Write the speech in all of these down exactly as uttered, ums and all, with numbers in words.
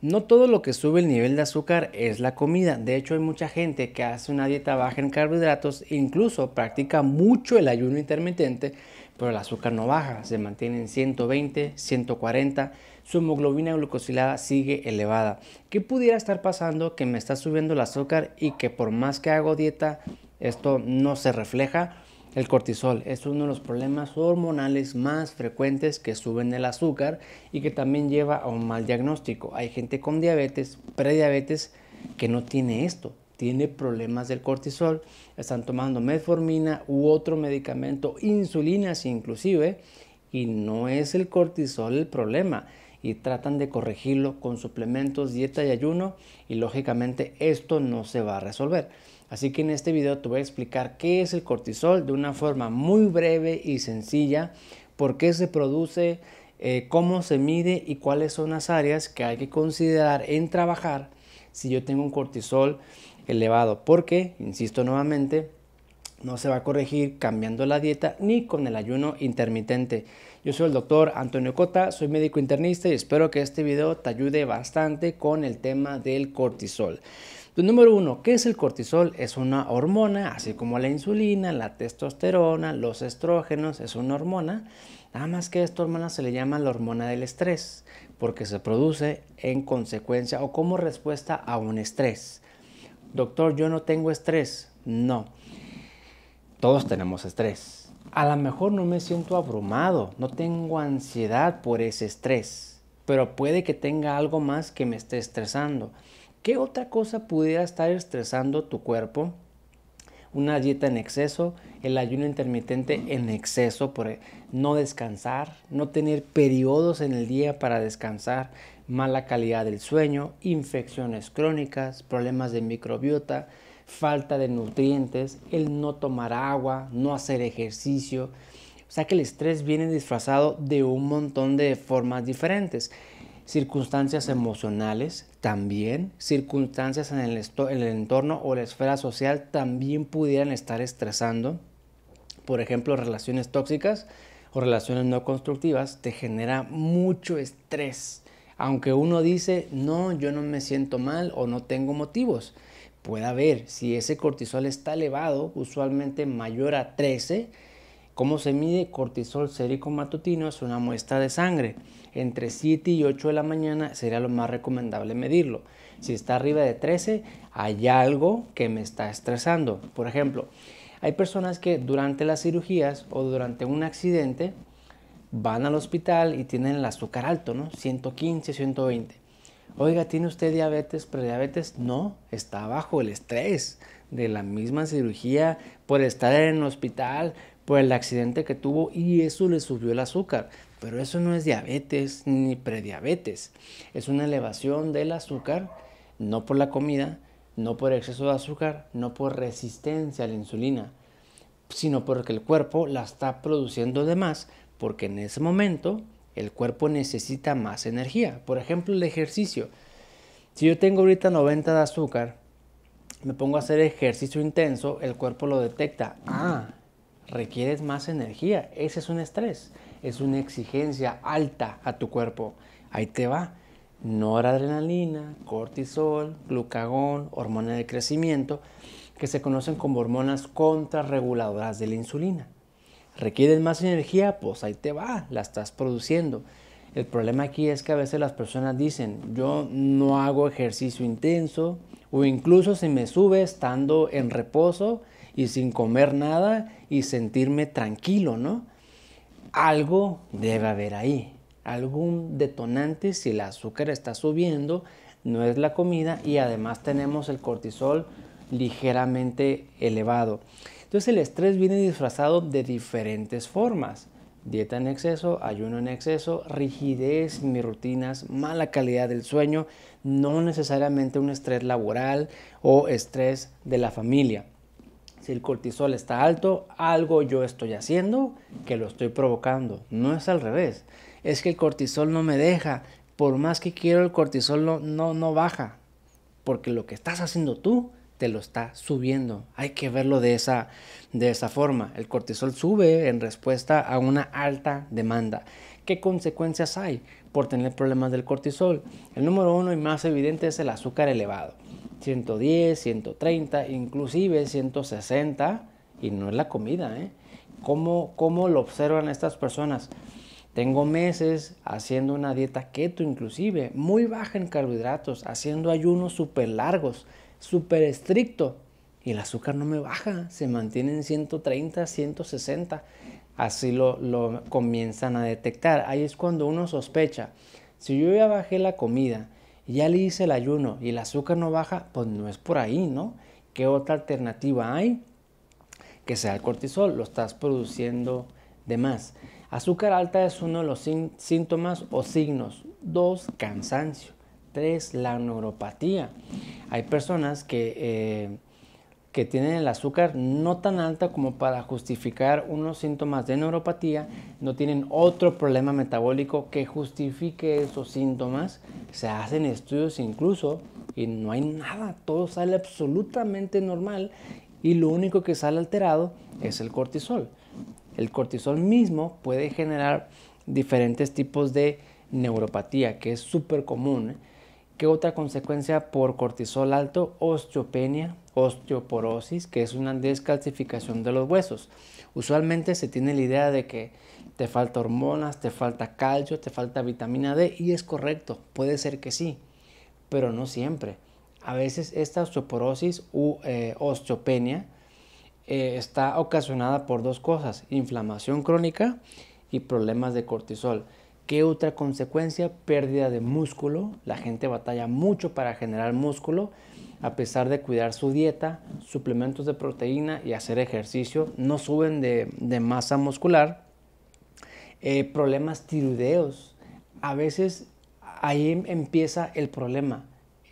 No todo lo que sube el nivel de azúcar es la comida. De hecho, hay mucha gente que hace una dieta baja en carbohidratos, incluso practica mucho el ayuno intermitente, pero el azúcar no baja, se mantiene en ciento veinte, ciento cuarenta, su hemoglobina glucosilada sigue elevada. ¿Qué pudiera estar pasando? Que me está subiendo el azúcar y que por más que hago dieta, esto no se refleja. El cortisol es uno de los problemas hormonales más frecuentes que suben el azúcar y que también lleva a un mal diagnóstico. Hay gente con diabetes, prediabetes, que no tiene esto, tiene problemas del cortisol, están tomando metformina u otro medicamento, insulinas inclusive, y no es el cortisol el problema. Y tratan de corregirlo con suplementos, dieta y ayuno, y lógicamente esto no se va a resolver. Así que en este video te voy a explicar qué es el cortisol de una forma muy breve y sencilla, por qué se produce, eh, cómo se mide y cuáles son las áreas que hay que considerar en trabajar si yo tengo un cortisol elevado, porque, insisto nuevamente, no se va a corregir cambiando la dieta ni con el ayuno intermitente. Yo soy el doctor Antonio Cota, soy médico internista y espero que este video te ayude bastante con el tema del cortisol. Entonces, número uno, ¿qué es el cortisol? Es una hormona, así como la insulina, la testosterona, los estrógenos, es una hormona. Nada más que a esta hormona se le llama la hormona del estrés, porque se produce en consecuencia o como respuesta a un estrés. Doctor, yo no tengo estrés. No. Todos tenemos estrés. A lo mejor no me siento abrumado, no tengo ansiedad por ese estrés, pero puede que tenga algo más que me esté estresando. ¿Qué otra cosa pudiera estar estresando tu cuerpo? Una dieta en exceso, el ayuno intermitente en exceso, por no descansar, no tener periodos en el día para descansar, mala calidad del sueño, infecciones crónicas, problemas de microbiota, falta de nutrientes, el no tomar agua, no hacer ejercicio. O sea que el estrés viene disfrazado de un montón de formas diferentes. Circunstancias emocionales también, circunstancias en el, en el entorno o la esfera social también pudieran estar estresando. Por ejemplo, relaciones tóxicas o relaciones no constructivas te genera mucho estrés. Aunque uno dice, no, yo no me siento mal o no tengo motivos. Puede haber, si ese cortisol está elevado, usualmente mayor a trece, ¿cómo se mide? Cortisol sérico matutino es una muestra de sangre. Entre siete y ocho de la mañana sería lo más recomendable medirlo. Si está arriba de trece, hay algo que me está estresando. Por ejemplo, hay personas que durante las cirugías o durante un accidente van al hospital y tienen el azúcar alto, ¿no? ciento quince, ciento veinte. Oiga, ¿tiene usted diabetes, prediabetes? No, está bajo el estrés de la misma cirugía, por estar en el hospital, por el accidente que tuvo, y eso le subió el azúcar. Pero eso no es diabetes ni prediabetes. Es una elevación del azúcar, no por la comida, no por exceso de azúcar, no por resistencia a la insulina, sino porque el cuerpo la está produciendo de más, porque en ese momento el cuerpo necesita más energía. Por ejemplo, el ejercicio. Si yo tengo ahorita noventa de azúcar, me pongo a hacer ejercicio intenso, el cuerpo lo detecta. Ah, requieres más energía. Ese es un estrés. Es una exigencia alta a tu cuerpo. Ahí te va. Noradrenalina, cortisol, glucagón, hormona de crecimiento, que se conocen como hormonas contrarreguladoras de la insulina. ¿Requieren más energía? Pues ahí te va, la estás produciendo. El problema aquí es que a veces las personas dicen, yo no hago ejercicio intenso, o incluso si me sube estando en reposo y sin comer nada y sentirme tranquilo, ¿no? Algo debe haber ahí, algún detonante si el azúcar está subiendo, no es la comida y además tenemos el cortisol ligeramente elevado. Entonces el estrés viene disfrazado de diferentes formas. Dieta en exceso, ayuno en exceso, rigidez en mis rutinas, mala calidad del sueño, no necesariamente un estrés laboral o estrés de la familia. Si el cortisol está alto, algo yo estoy haciendo que lo estoy provocando. No es al revés. Es que el cortisol no me deja. Por más que quiero, el cortisol no, no, no baja. Porque lo que estás haciendo tú te lo está subiendo. Hay que verlo de esa, de esa forma. El cortisol sube en respuesta a una alta demanda. ¿Qué consecuencias hay por tener problemas del cortisol? El número uno y más evidente es el azúcar elevado, ciento diez, ciento treinta, inclusive ciento sesenta, y no es la comida, ¿eh? ¿Cómo, cómo lo observan estas personas? Tengo meses haciendo una dieta keto, inclusive, muy baja en carbohidratos, haciendo ayunos súper largos, súper estricto, y el azúcar no me baja, se mantiene en ciento treinta, ciento sesenta. Así lo, lo comienzan a detectar. Ahí es cuando uno sospecha. Si yo ya bajé la comida, ya le hice el ayuno y el azúcar no baja, pues no es por ahí, ¿no? ¿Qué otra alternativa hay? Que sea el cortisol, lo estás produciendo de más. Azúcar alta es uno de los síntomas o signos. Dos, cansancio. Tres, la neuropatía. Hay personas que, eh, que tienen el azúcar no tan alta como para justificar unos síntomas de neuropatía, no tienen otro problema metabólico que justifique esos síntomas. Se hacen estudios incluso y no hay nada, todo sale absolutamente normal. Y lo único que sale alterado es el cortisol. El cortisol mismo puede generar diferentes tipos de neuropatía, que es súper común. ¿Qué otra consecuencia por cortisol alto? Osteopenia, osteoporosis, que es una descalcificación de los huesos. Usualmente se tiene la idea de que te falta hormonas, te falta calcio, te falta vitamina D, y es correcto, puede ser que sí, pero no siempre. A veces esta osteoporosis u eh, osteopenia eh, está ocasionada por dos cosas, inflamación crónica y problemas de cortisol. ¿Qué otra consecuencia? Pérdida de músculo. La gente batalla mucho para generar músculo, a pesar de cuidar su dieta, suplementos de proteína y hacer ejercicio, no suben de, de masa muscular. Eh, problemas tiroideos. A veces ahí empieza el problema.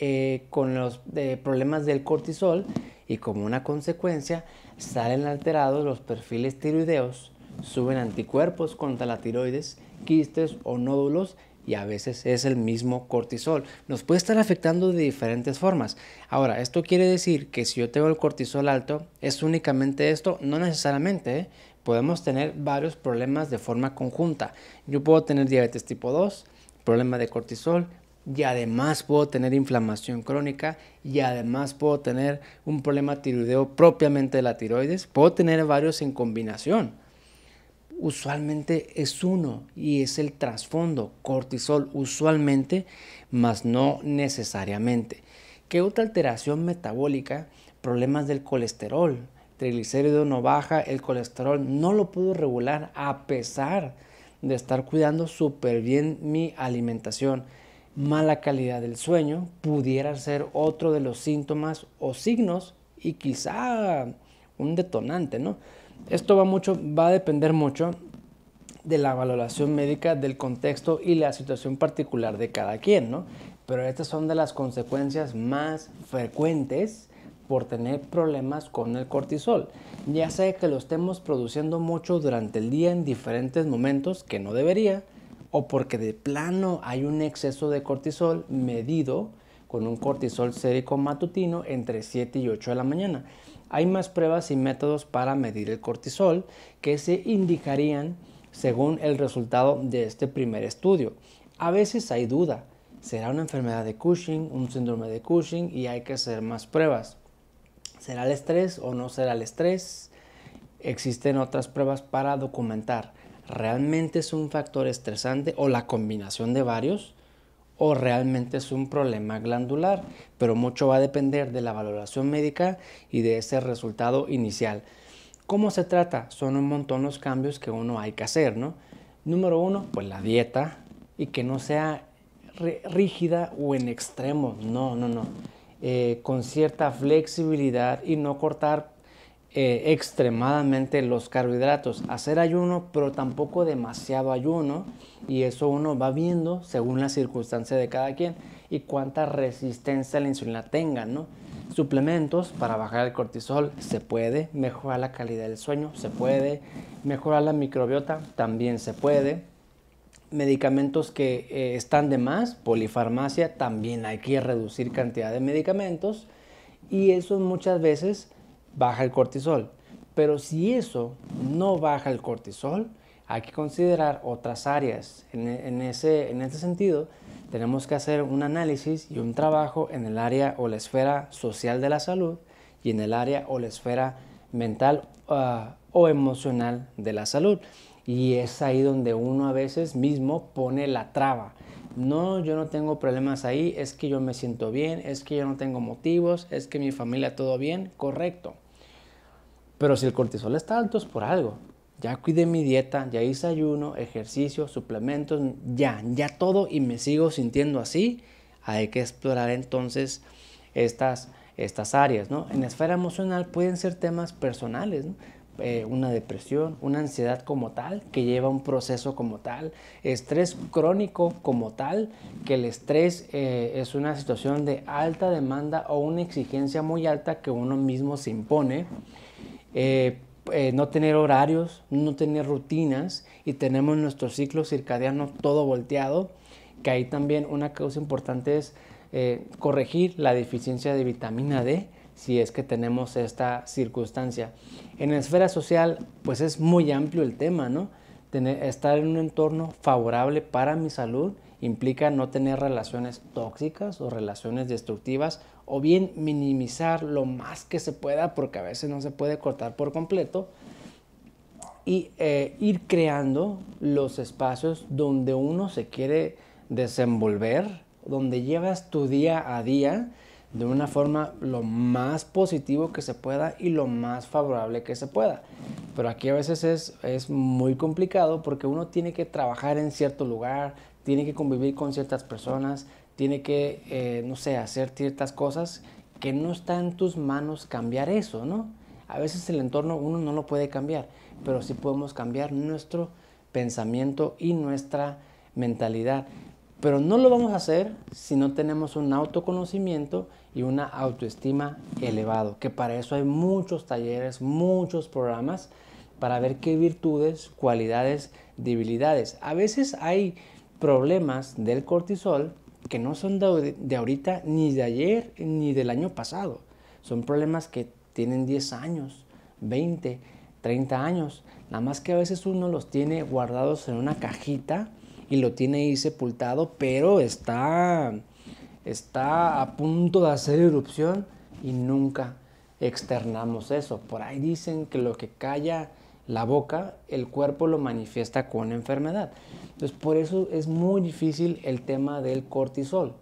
Eh, con los eh, problemas del cortisol, y como una consecuencia salen alterados los perfiles tiroideos, suben anticuerpos contra la tiroides, quistes o nódulos, y a veces es el mismo cortisol. Nos puede estar afectando de diferentes formas. Ahora, esto quiere decir que si yo tengo el cortisol alto, ¿es únicamente esto? No necesariamente, ¿eh? Podemos tener varios problemas de forma conjunta. Yo puedo tener diabetes tipo dos, problema de cortisol, y además puedo tener inflamación crónica, y además puedo tener un problema tiroideo propiamente de la tiroides. Puedo tener varios en combinación. Usualmente es uno, y es el trasfondo, cortisol usualmente, mas no necesariamente. ¿Qué otra alteración metabólica? Problemas del colesterol. Triglicérido no baja, el colesterol no lo puedo regular a pesar de estar cuidando súper bien mi alimentación. Mala calidad del sueño pudiera ser otro de los síntomas o signos, y quizá un detonante, ¿no? Esto va mucho, va a depender mucho de la valoración médica, del contexto y la situación particular de cada quien, ¿no? Pero estas son de las consecuencias más frecuentes por tener problemas con el cortisol, ya sea que lo estemos produciendo mucho durante el día en diferentes momentos que no debería, o porque de plano hay un exceso de cortisol medido con un cortisol sérico matutino entre siete y ocho de la mañana. Hay más pruebas y métodos para medir el cortisol que se indicarían según el resultado de este primer estudio. A veces hay duda, ¿será una enfermedad de Cushing, un síndrome de Cushing? Y hay que hacer más pruebas. ¿Será el estrés o no será el estrés? Existen otras pruebas para documentar. ¿Realmente es un factor estresante o la combinación de varios? ¿O realmente es un problema glandular? Pero mucho va a depender de la valoración médica y de ese resultado inicial. ¿Cómo se trata? Son un montón los cambios que uno hay que hacer, ¿no? Número uno, pues la dieta, y que no sea rígida o en extremo. No, no, no. Eh, con cierta flexibilidad y no cortar Eh, extremadamente los carbohidratos, hacer ayuno pero tampoco demasiado ayuno, y eso uno va viendo según la circunstancia de cada quien y cuánta resistencia a la insulina tengan, ¿no? Suplementos para bajar el cortisol, se puede. Mejorar la calidad del sueño, se puede. Mejorar la microbiota, también se puede. Medicamentos que eh, están de más, polifarmacia, también hay que reducir cantidad de medicamentos, y eso muchas veces baja el cortisol. Pero si eso no baja el cortisol, hay que considerar otras áreas. En, en, ese, en ese sentido, tenemos que hacer un análisis y un trabajo en el área o la esfera social de la salud y en el área o la esfera mental uh, o emocional de la salud. Y es ahí donde uno a veces mismo pone la traba. No, yo no tengo problemas ahí, es que yo me siento bien, es que yo no tengo motivos, es que mi familia todo bien, correcto. Pero si el cortisol está alto es por algo. Ya cuidé mi dieta, ya hice ayuno, ejercicio, suplementos, ya, ya todo y me sigo sintiendo así. Hay que explorar entonces estas, estas áreas, ¿no? En la esfera emocional pueden ser temas personales, ¿no? Eh, una depresión, una ansiedad como tal, que lleva un proceso como tal, estrés crónico como tal, que el estrés eh, es una situación de alta demanda o una exigencia muy alta que uno mismo se impone. Eh, Eh, no tener horarios, no tener rutinas y tenemos nuestro ciclo circadiano todo volteado, que ahí también una causa importante es eh, corregir la deficiencia de vitamina D si es que tenemos esta circunstancia. En la esfera social pues es muy amplio el tema, ¿no? Tener, estar en un entorno favorable para mi salud implica no tener relaciones tóxicas o relaciones destructivas o bien minimizar lo más que se pueda porque a veces no se puede cortar por completo y eh, ir creando los espacios donde uno se quiere desenvolver, donde llevas tu día a día de una forma lo más positivo que se pueda y lo más favorable que se pueda. Pero aquí a veces es, es muy complicado porque uno tiene que trabajar en cierto lugar, tiene que convivir con ciertas personas, tiene que, eh, no sé, hacer ciertas cosas que no está en tus manos cambiar eso, ¿no? A veces el entorno uno no lo puede cambiar, pero sí podemos cambiar nuestro pensamiento y nuestra mentalidad. Pero no lo vamos a hacer si no tenemos un autoconocimiento y una autoestima elevado, que para eso hay muchos talleres, muchos programas para ver qué virtudes, cualidades, debilidades. A veces hay problemas del cortisol que no son de, de ahorita, ni de ayer, ni del año pasado. Son problemas que tienen diez años, veinte, treinta años. Nada más que a veces uno los tiene guardados en una cajita y lo tiene ahí sepultado, pero está, está a punto de hacer erupción y nunca externamos eso. Por ahí dicen que lo que calla la boca, el cuerpo lo manifiesta con enfermedad. Entonces, por eso es muy difícil el tema del cortisol,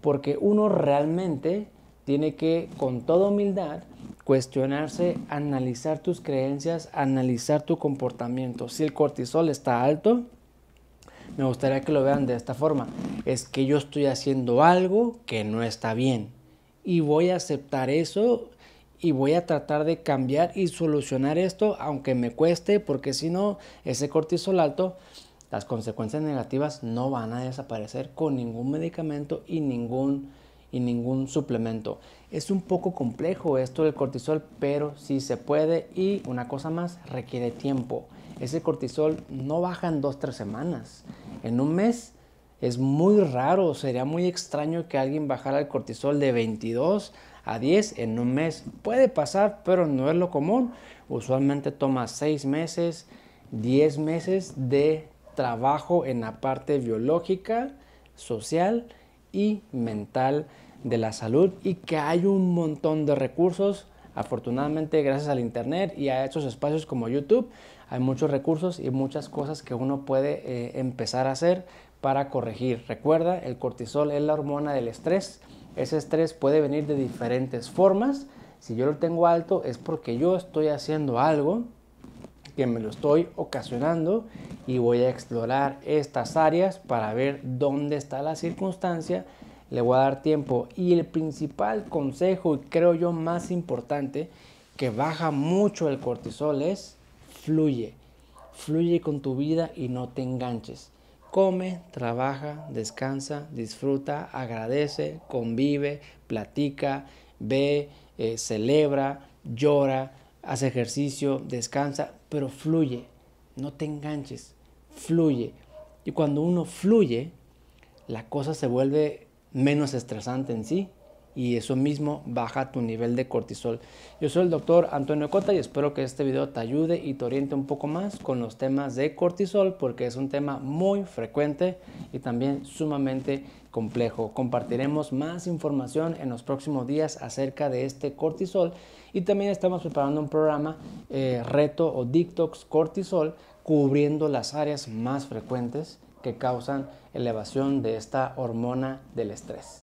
porque uno realmente tiene que, con toda humildad, cuestionarse, analizar tus creencias, analizar tu comportamiento. Si el cortisol está alto, me gustaría que lo vean de esta forma. Es que yo estoy haciendo algo que no está bien y voy a aceptar eso y voy a tratar de cambiar y solucionar esto, aunque me cueste, porque si no, ese cortisol alto, las consecuencias negativas no van a desaparecer con ningún medicamento y ningún, y ningún suplemento. Es un poco complejo esto del cortisol, pero sí se puede. Y una cosa más, requiere tiempo. Ese cortisol no baja en dos, tres semanas. En un mes es muy raro, sería muy extraño que alguien bajara el cortisol de veintidós a diez en un mes. Puede pasar, pero no es lo común. Usualmente toma seis meses, diez meses de trabajo en la parte biológica, social y mental de la salud, y que hay un montón de recursos. Afortunadamente, gracias al internet y a estos espacios como YouTube, hay muchos recursos y muchas cosas que uno puede eh, empezar a hacer para corregir. Recuerda, el cortisol es la hormona del estrés. Ese estrés puede venir de diferentes formas. Si yo lo tengo alto es porque yo estoy haciendo algo que me lo estoy ocasionando, y voy a explorar estas áreas para ver dónde está la circunstancia. Le voy a dar tiempo. Y el principal consejo, y creo yo más importante, que baja mucho el cortisol, es fluye. Fluye con tu vida y no te enganches. Come, trabaja, descansa, disfruta, agradece, convive, platica, ve, eh, celebra, llora, haz ejercicio, descansa, pero fluye, no te enganches, fluye. Y cuando uno fluye, la cosa se vuelve menos estresante en sí y eso mismo baja tu nivel de cortisol. Yo soy el doctor Antonio Cota y espero que este video te ayude y te oriente un poco más con los temas de cortisol, porque es un tema muy frecuente y también sumamente complejo. Compartiremos más información en los próximos días acerca de este cortisol y también estamos preparando un programa eh, reto o detox cortisol, cubriendo las áreas más frecuentes que causan elevación de esta hormona del estrés.